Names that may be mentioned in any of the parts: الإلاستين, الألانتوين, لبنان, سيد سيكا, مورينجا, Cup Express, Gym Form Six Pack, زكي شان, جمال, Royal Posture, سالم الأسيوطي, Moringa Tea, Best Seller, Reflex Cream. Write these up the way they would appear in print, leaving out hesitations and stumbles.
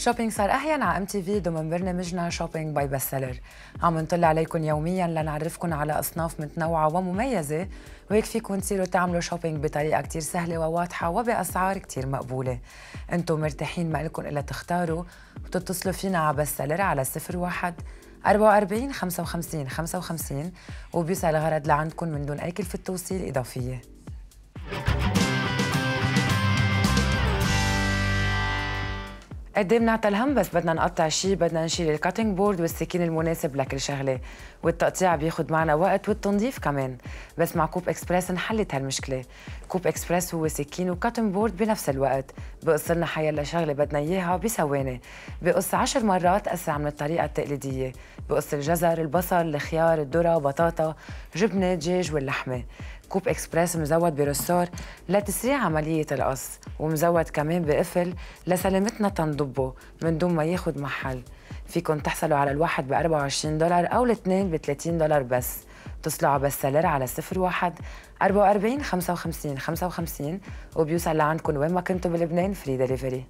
شوبينج صار أحيان على MTV ضمن برنامجنا شوبينج باي بست سيلر. عم نطلع عليكم يوميا لنعرفكم على أصناف متنوعة ومميزة، وهيك فيكم تصيروا تعملوا شوبينج بطريقة كتير سهلة وواضحة وبأسعار كتير مقبولة. انتم مرتاحين ما إلكم إلا تختاروا وتتصلوا فينا على بست سيلر على 01 44 55 55 وبيوصل الغرض لعندكم من دون أي كلفة توصيل إضافية. قد ايه بنعطى الهم، بس بدنا نقطع شيء بدنا نشيل الكاتنج بورد والسكين المناسب لكل شغله، والتقطيع بياخد معنا وقت والتنظيف كمان، بس مع كوب اكسبرس انحلت هالمشكله. كوب اكسبرس هو سكين وكاتنج بورد بنفس الوقت، بقص لنا حيلا شغله بدنا اياها بثواني، بقص 10 مرات اسرع من الطريقه التقليديه، بقص الجزر، البصل، الخيار، الذره، بطاطا، جبنه، دجاج واللحمه. كوب اكسبرس مزود برسار لتسريع عملية القص، ومزود كمان بقفل لسلامتنا تنضبه من دون ما ياخد محل. فيكم تحصلوا على الواحد ب 24 دولار أو الاثنين ب 30 دولار بس. اتصلوا على بست سيلر على 01 44 55 55 وبيوصل لعندكم وين ما كنتوا بلبنان فري دليفري.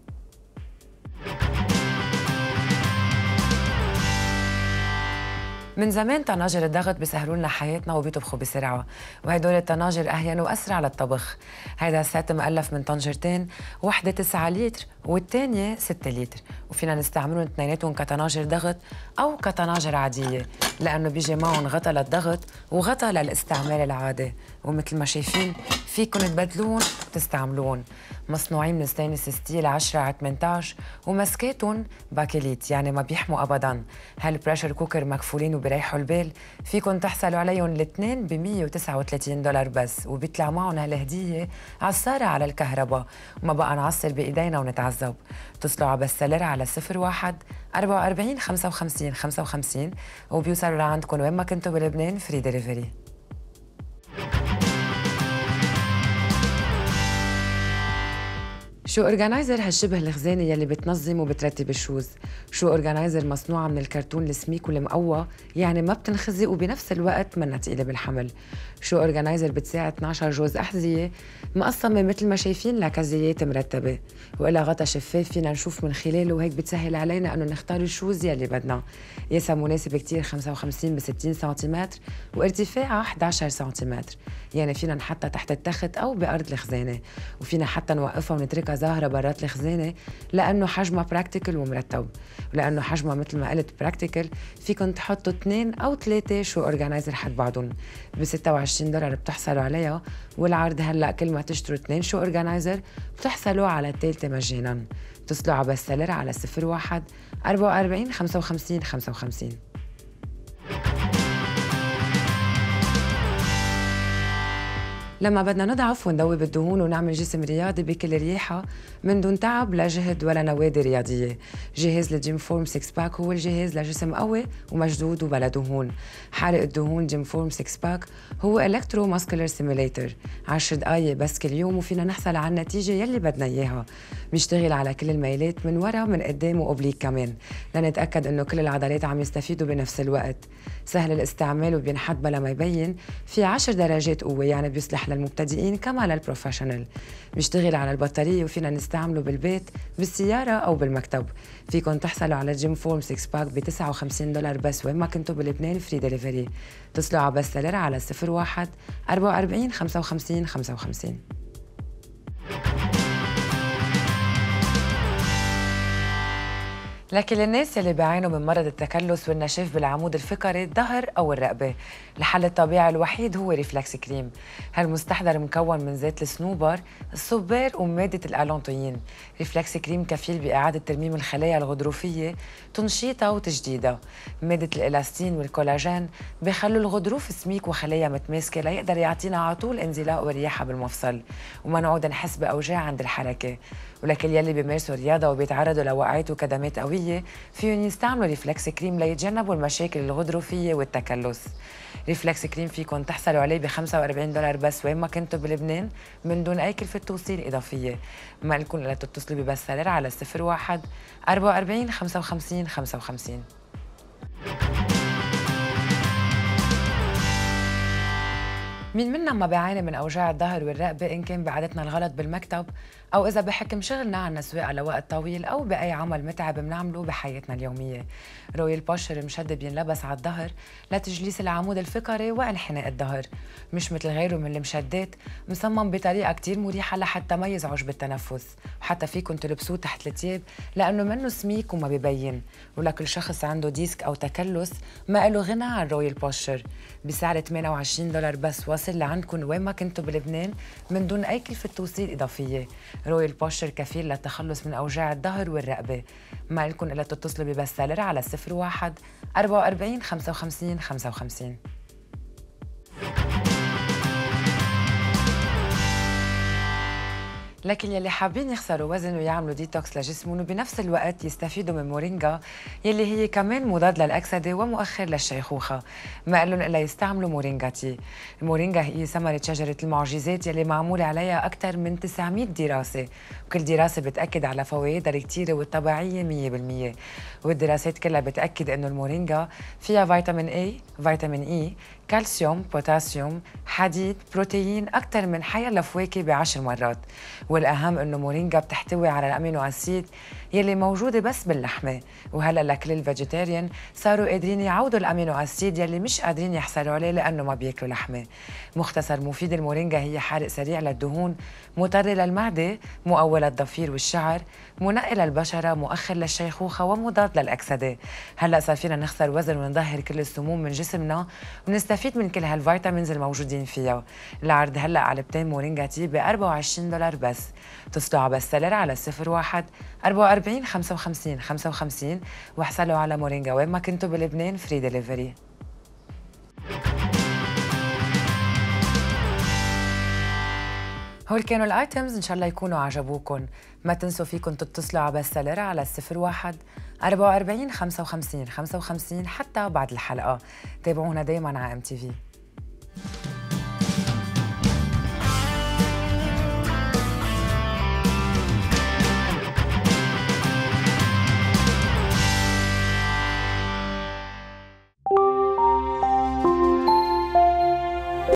من زمان طناجر الضغط بيسهلوا لنا حياتنا وبيطبخوا بسرعه، وهدول الطناجر اهين واسرع للطبخ. هيدا السات مؤلف من طنجرتين، وحده 9 لتر والثانيه 6 لتر، وفينا نستعملهم اثنيناتهم كطناجر ضغط او كطناجر عاديه، لانه بيجي معهم غطا للضغط وغطا للاستعمال العادي، ومثل ما شايفين فيكم تبدلون وتستعملون. مصنوعين من ستينلس ستيل 10×18 ومسكاتهم باكليت يعني ما بيحموا ابدا. هالبريشر كوكر مكفولين وبريحوا البال، فيكم تحصلوا عليهم الاثنين ب 139 دولار بس، وبيطلع معهم هالهديه عصاره على الكهرباء وما بقى نعصر بايدينا ونتعذب. اتصلوا على بست سيلر على 01 44 55 55 وبيوصلوا لعندكم وين ما كنتوا بلبنان فري دليفري. شو اورجانايزر هالشبه الخزانه يلي بتنظم وبترتب الشوز. شو اورجانايزر مصنوعه من الكرتون السميك والمقوى، يعني ما بتنخزق وبنفس الوقت منا ثقيله بالحمل. شو اورجانايزر بتساعد 12 جوز احذيه مقسمه مثل ما شايفين لكزيات مرتبه، وإلها غطا شفاف فينا نشوف من خلاله، وهيك بتسهل علينا انه نختار الشوز يلي بدنا. قياسها مناسب كثير 55×60 سنتيمتر وارتفاعها 11 سنتيمتر، يعني فينا نحطها تحت التخت او بارض الخزانه، وفينا حتى نوقفها ونتركها ظاهرة برات الخزانة، لأنه حجمها براكتيكل ومرتب. ولأنه حجمها مثل ما قلت براكتيكل، فيكن تحطوا 2 أو 3 شو اورجانايزر حد بعضهم. ب 26 دولار بتحصلوا عليها، والعرض هلا كل ما تشتروا 2 شو اورجانايزر بتحصلوا على الثالثة مجانا. اتصلوا على بست سيلر على 01 44 55 55. لما بدنا نضعف وندوب الدهون ونعمل جسم رياضي بكل رياحة من دون تعب لا جهد ولا نوادي رياضية، جهاز الجيم فورم 6 باك هو الجهاز لجسم قوي ومشدود وبلا دهون. حارق الدهون جيم فورم 6 باك هو إلكترو ماسكولر سيميليتر، 10 دقايق بس كل يوم وفينا نحصل على النتيجة يلي بدنا إياها. بيشتغل على كل الميلات من ورا من قدام وأوبليك كمان، لنتأكد إنه كل العضلات عم يستفيدوا بنفس الوقت. سهل الاستعمال وبينحط بلا ما يبين، في 10 درجات قوة يعني بيصلح للمبتدئين كما للبروفيشنال. بيشتغل على البطارية وفينا نستعمله بالبيت بالسيارة أو بالمكتب. فيكم تحصلوا على جيم فورم 6 باك ب 59 دولار بس وين ما كنتوا بلبنان فري دليفري. اتصلوا على بست سيلر على 01 44 55 55. لكن الناس اللي بيعانوا من مرض التكلس والنشاف بالعمود الفقري الظهر أو الرقبة، الحل الطبيعي الوحيد هو ريفلكس كريم. هالمستحضر مكون من زيت الصنوبر، الصبار ومادة الألانتوين. ريفلكس كريم كفيل بإعادة ترميم الخلايا الغضروفية، تنشيطها وتجديدها. مادة الإلاستين والكولاجين بيخلوا الغضروف سميك وخلايا متماسكة ليقدر يعطينا على طول انزلاق ورياحة بالمفصل، وما نعود نحس بأوجاع عند الحركة. ولكل يلي بيمارسوا رياضة وبيتعرضوا لوقعات وكدمات قوية فيهم يستعملوا ريفلكس كريم ليتجنبوا المشاكل الغضروفية والتكلس. ريفلكس كريم فيكم تحصلوا عليه ب 45 دولار بس وين ما كنتوا بلبنان من دون أي كلفة توصيل إضافية. ما لكم إلا تتصلوا ببست سيلر على 01 44 55 55. مين منا ما بيعاني من أوجاع الظهر والرقبة إن كان بعادتنا الغلط بالمكتب أو إذا بحكم شغلنا عن السواقة لوقت طويل أو بأي عمل متعب بنعمله بحياتنا اليومية. رويال بوشر مشد بينلبس على الظهر لتجليس العمود الفقري وانحناء الظهر، مش مثل غيره من المشدات، مصمم بطريقة كتير مريحة لحتى ما يزعج بالتنفس، وحتى فيكم تلبسوه تحت التياب لأنه منه سميك وما ببين، ولكل شخص عنده ديسك أو تكلس ما إله غنى عن رويال بوشر. بسعر $28 بس واصل لعندكم وين ما كنتوا بلبنان من دون أي كلفة توصيل إضافية. رويال بوشر كفيل للتخلص من أوجاع الظهر والرقبة. ما لكم إلا تتصلوا ببست سيلر على 01 44 55 55. لكن يلي حابين يخسروا وزن ويعملوا ديتوكس لجسمهم وبنفس الوقت يستفيدوا من مورينجا يلي هي كمان مضاد للأكسدة ومؤخر للشيخوخة، ما قالن إلا يستعملوا مورينجا تي. المورينجا هي ثمرة شجرة المعجزات يلي معمول عليها أكثر من 900 دراسة، وكل دراسة بتأكد على فوائدها الكتيرة والطبيعية 100%، والدراسات كلها بتأكد إنه المورينجا فيها فيتامين اي، فيتامين اي، كالسيوم، بوتاسيوم، حديد، بروتين، أكثر من حيا الفواكه ب10 مرات، والأهم إنه مورينجا بتحتوي على الأمينو أسيد يلي موجودة بس باللحمة، وهلا لكل الفيجيتيريان صاروا قادرين يعودوا الأمينو أسيد يلي مش قادرين يحصلوا عليه لأنه ما بياكلوا لحمة. مختصر مفيد المورينجا هي حارق سريع للدهون، مطر للمعدة، مقوي للضفير والشعر، منقي للبشرة، مؤخر للشيخوخة ومضاد للأكسدة. هلا صار فينا نخسر وزن ونظهر كل السموم من جسمنا ونستفيد من كل هالفيتامينز الموجودين فيها. العرض هلا على علبتين مورينجا تي ب$24 بس. اتصلوا على بست سيلر على 01 44 55 55 واحصلوا على مورينجا وين ما كنتوا بلبنان فري ديليفري. هول كانوا الايتمز، ان شاء الله يكونوا عجبوكم. ما تنسوا فيكم تتصلوا على بست سيلر على 01 44 55 55 حتى بعد الحلقة. تابعونا دايما على MTV.